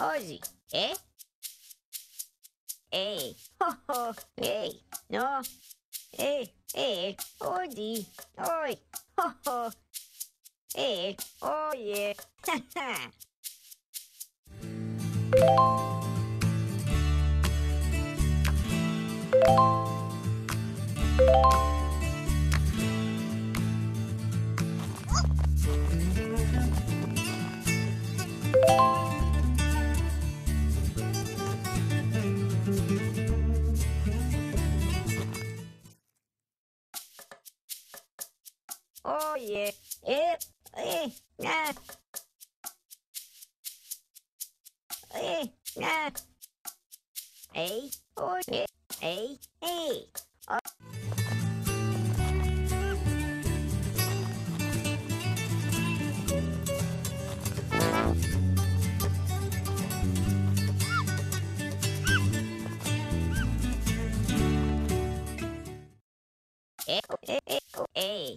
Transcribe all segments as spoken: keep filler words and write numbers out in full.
Ozzy, eh? Hey, ho ho, hey, no, hey, hey, Ozzy, oi, ho ho, hey, oh yeah, ha ha. Oh yeah, eh, eh, nah, eh, nah, eh, oh yeah, eh, eh, oh. Eh, eh, eh. Hey, hey, oh, hey.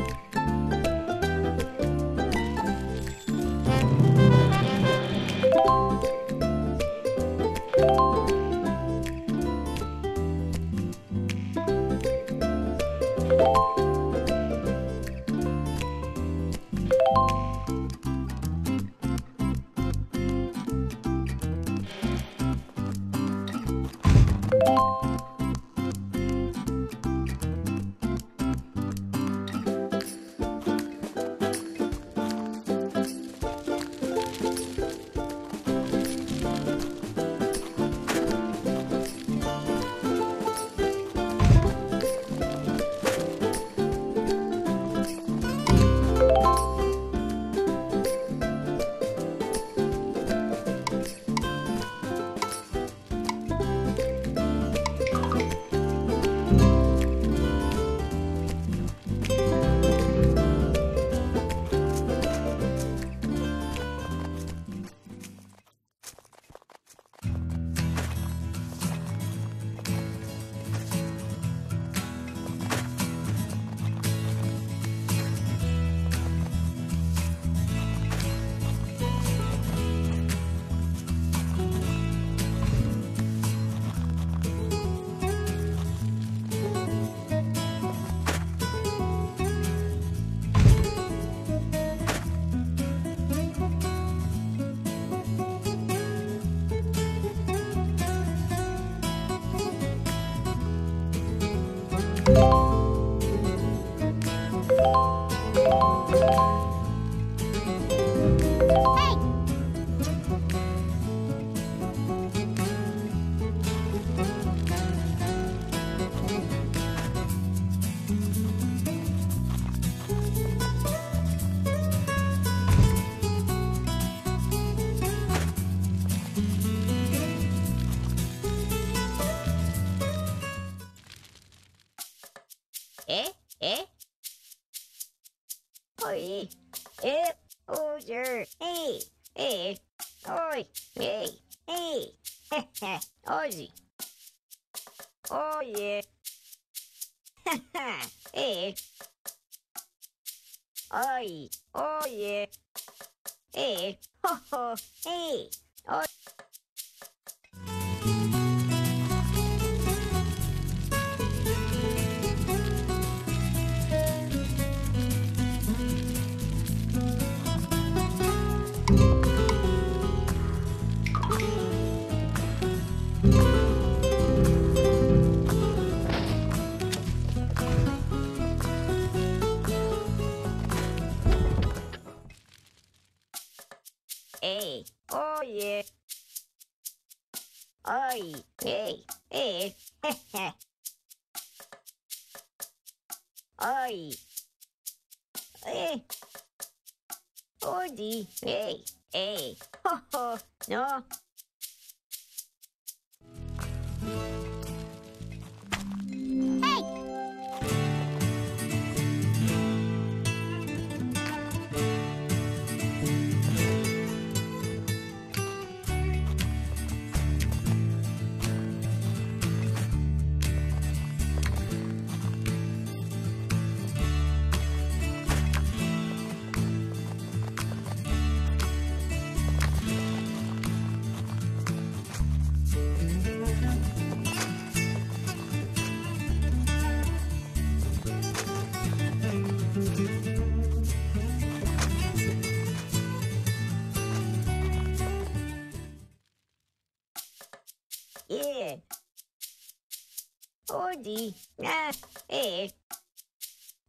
Ozzy, ah, eh,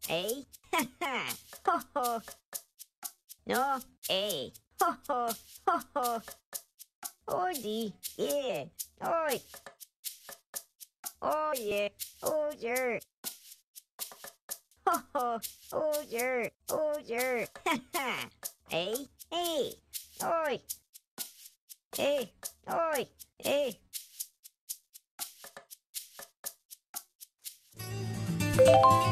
eh, ha, ha, ho, ho, no, eh, ho, ho, ho, ho, Ozzy, yeah, oi, oh yeah, Ozzy, ho, ho, Ozzy, Ozzy, ha, ha, eh, eh, oi, eh, oi, eh. Bye.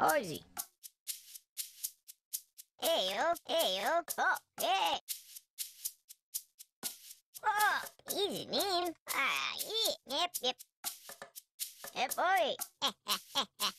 Ozzy. Hey yo, hey yo, oh, hey. Oh, easy name. Ah, yeah, yep, yep. Hey boy. Ha ha ha ha.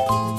You